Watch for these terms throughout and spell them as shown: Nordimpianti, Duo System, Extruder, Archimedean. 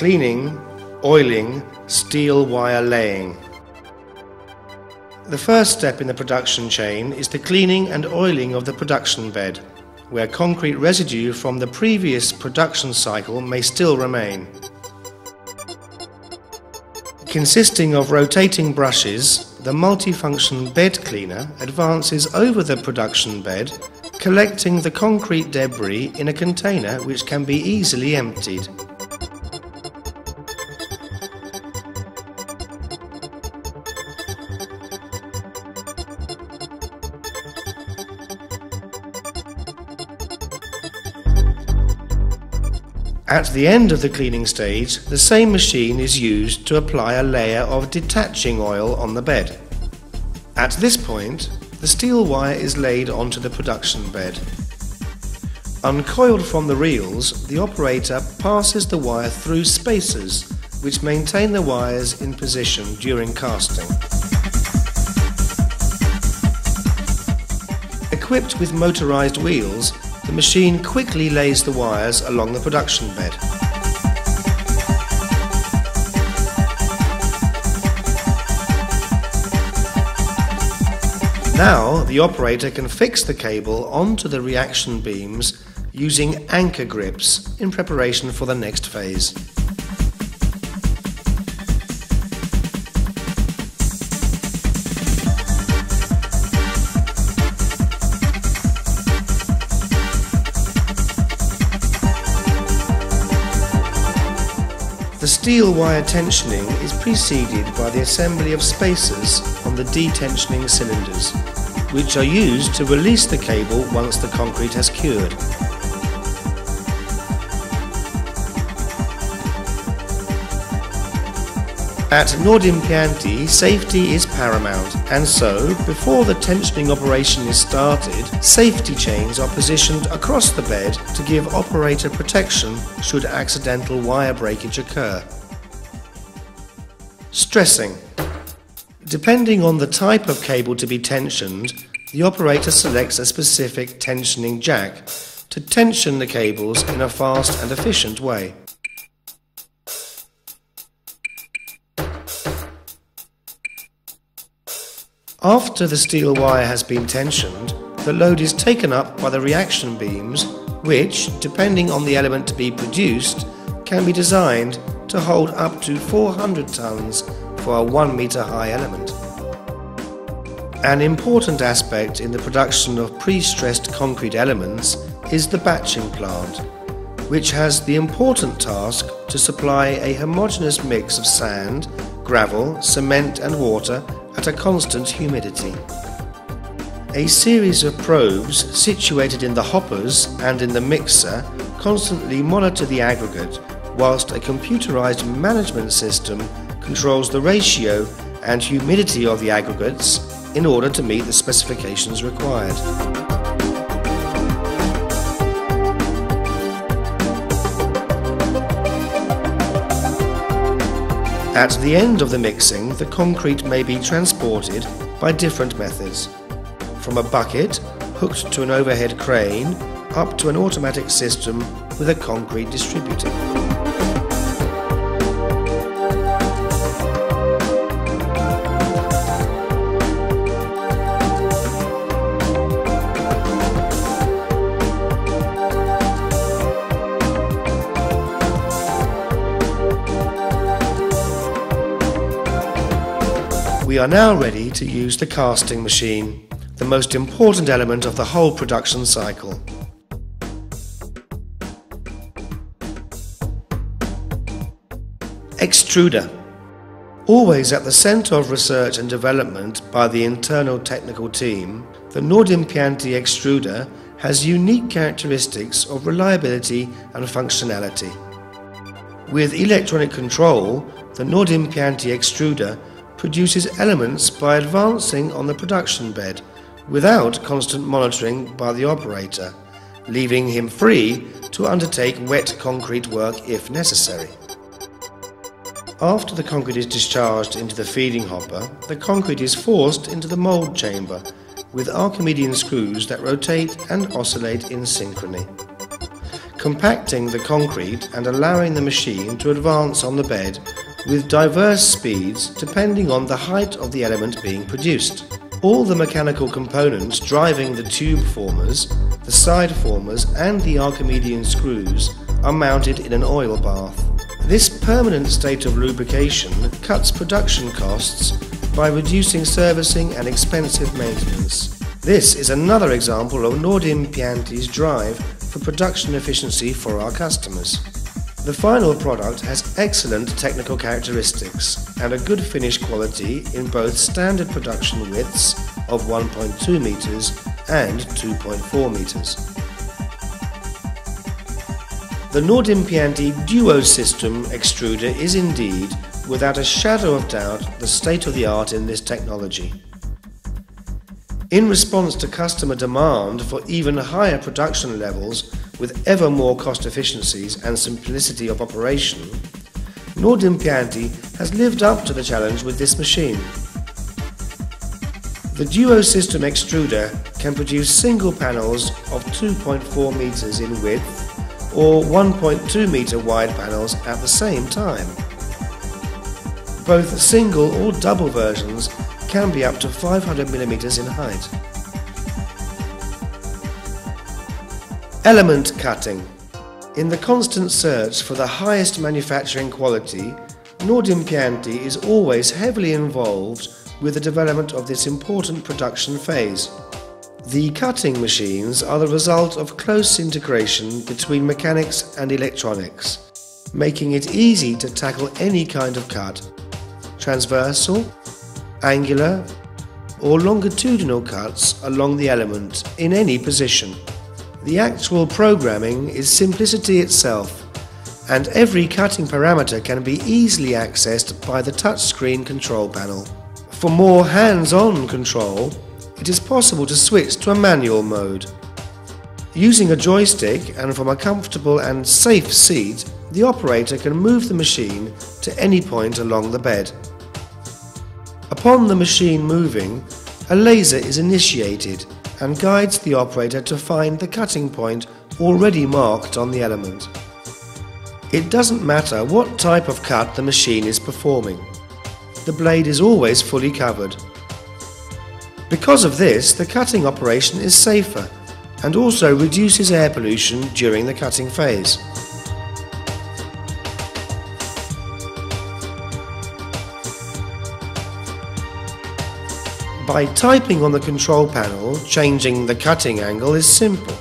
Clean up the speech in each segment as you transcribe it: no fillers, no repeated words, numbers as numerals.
cleaning, oiling, steel wire laying. The first step in the production chain is the cleaning and oiling of the production bed, where concrete residue from the previous production cycle may still remain. Consisting of rotating brushes, the multifunction bed cleaner advances over the production bed, collecting the concrete debris in a container which can be easily emptied. At the end of the cleaning stage, the same machine is used to apply a layer of detaching oil on the bed. At this point, the steel wire is laid onto the production bed. Uncoiled from the reels, the operator passes the wire through spacers, which maintain the wires in position during casting. Equipped with motorized wheels, the machine quickly lays the wires along the production bed. Now the operator can fix the cable onto the reaction beams using anchor grips in preparation for the next phase. The steel wire tensioning is preceded by the assembly of spacers on the detensioning cylinders, which are used to release the cable once the concrete has cured. At Nordimpianti, safety is paramount, and so, before the tensioning operation is started, safety chains are positioned across the bed to give operator protection should accidental wire breakage occur. Stressing. Depending on the type of cable to be tensioned, the operator selects a specific tensioning jack to tension the cables in a fast and efficient way. After the steel wire has been tensioned, the load is taken up by the reaction beams, which, depending on the element to be produced, can be designed to hold up to 400 tons for a 1 meter high element. An important aspect in the production of pre-stressed concrete elements is the batching plant, which has the important task to supply a homogeneous mix of sand, gravel, cement and water at a constant humidity. A series of probes situated in the hoppers and in the mixer constantly monitor the aggregate, whilst a computerized management system controls the ratio and humidity of the aggregates in order to meet the specifications required. At the end of the mixing, the concrete may be transported by different methods, from a bucket hooked to an overhead crane up to an automatic system with a concrete distributor. We are now ready to use the casting machine, the most important element of the whole production cycle. Extruder. Always at the centre of research and development by the internal technical team, the Nordimpianti extruder has unique characteristics of reliability and functionality. With electronic control, the Nordimpianti extruder produces elements by advancing on the production bed without constant monitoring by the operator, leaving him free to undertake wet concrete work if necessary. After the concrete is discharged into the feeding hopper, the concrete is forced into the mould chamber with Archimedean screws that rotate and oscillate in synchrony. compacting the concrete and allowing the machine to advance on the bed with diverse speeds depending on the height of the element being produced. All the mechanical components driving the tube formers, the side formers and the Archimedean screws are mounted in an oil bath. This permanent state of lubrication cuts production costs by reducing servicing and expensive maintenance. This is another example of Nordimpianti's drive for production efficiency for our customers. The final product has excellent technical characteristics and a good finish quality in both standard production widths of 1.2 meters and 2.4 meters. The Nordimpianti Duo System extruder is indeed, without a shadow of doubt, the state of the art in this technology. In response to customer demand for even higher production levels, with ever more cost efficiencies and simplicity of operation, Nordimpianti has lived up to the challenge with this machine. The Duo System extruder can produce single panels of 2.4 meters in width or 1.2 meter wide panels at the same time. Both single or double versions can be up to 500 millimeters in height. Element cutting. In the constant search for the highest manufacturing quality, Nordimpianti is always heavily involved with the development of this important production phase. The cutting machines are the result of close integration between mechanics and electronics, making it easy to tackle any kind of cut, transversal, angular, or longitudinal cuts along the element in any position. The actual programming is simplicity itself, and every cutting parameter can be easily accessed by the touchscreen control panel. For more hands-on control, it is possible to switch to a manual mode. Using a joystick and from a comfortable and safe seat, the operator can move the machine to any point along the bed. Upon the machine moving, a laser is initiated and guides the operator to find the cutting point already marked on the element. It doesn't matter what type of cut the machine is performing. The blade is always fully covered. Because of this, the cutting operation is safer and also reduces air pollution during the cutting phase. By typing on the control panel, changing the cutting angle is simple.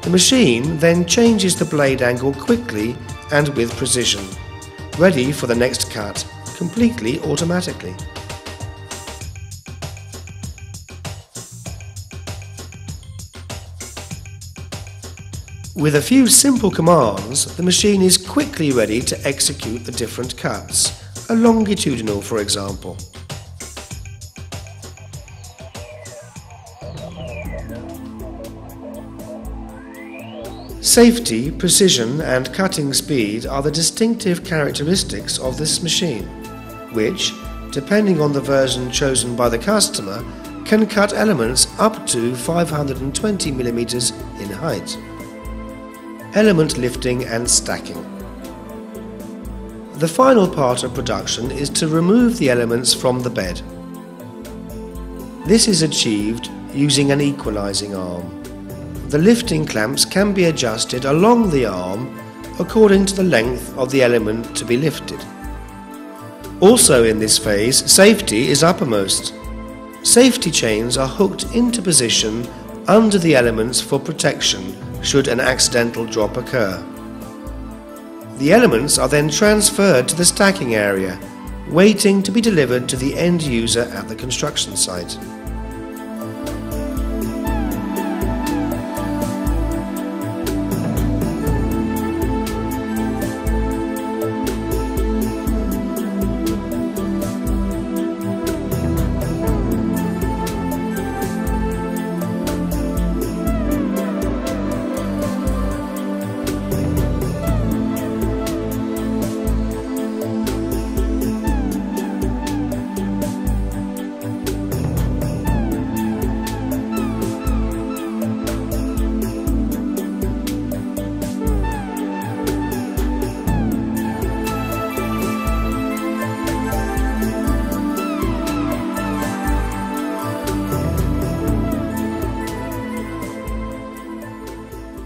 The machine then changes the blade angle quickly and with precision, ready for the next cut, completely automatically. With a few simple commands, the machine is quickly ready to execute the different cuts, a longitudinal for example. Safety, precision and cutting speed are the distinctive characteristics of this machine, which, depending on the version chosen by the customer, can cut elements up to 520 millimeters in height. Element lifting and stacking. The final part of production is to remove the elements from the bed. This is achieved using an equalizing arm. The lifting clamps can be adjusted along the arm according to the length of the element to be lifted. Also in this phase, safety is uppermost. Safety chains are hooked into position under the elements for protection should an accidental drop occur. The elements are then transferred to the stacking area, waiting to be delivered to the end user at the construction site.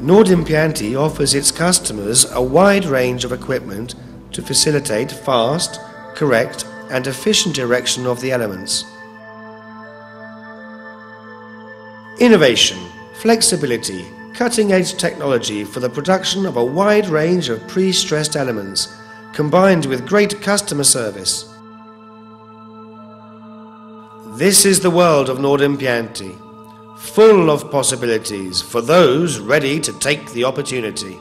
Nordimpianti offers its customers a wide range of equipment to facilitate fast, correct, and efficient erection of the elements. Innovation, flexibility, cutting-edge technology for the production of a wide range of pre-stressed elements, combined with great customer service. This is the world of Nordimpianti, full of possibilities for those ready to take the opportunity.